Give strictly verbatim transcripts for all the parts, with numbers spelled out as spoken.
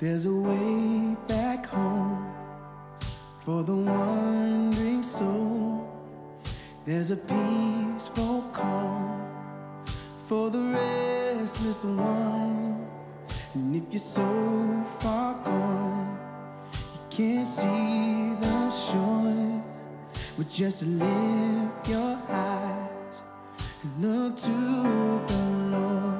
There's a way back home for the wandering soul. There's a peaceful calm for the restless one. And if you're so far gone, you can't see the shore, but just lift your eyes and look to the Lord.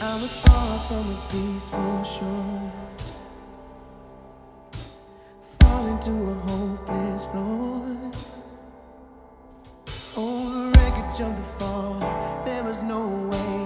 I was far from a peaceful shore, falling to a hopeless floor. Oh, the wreckage of the fall, there was no way.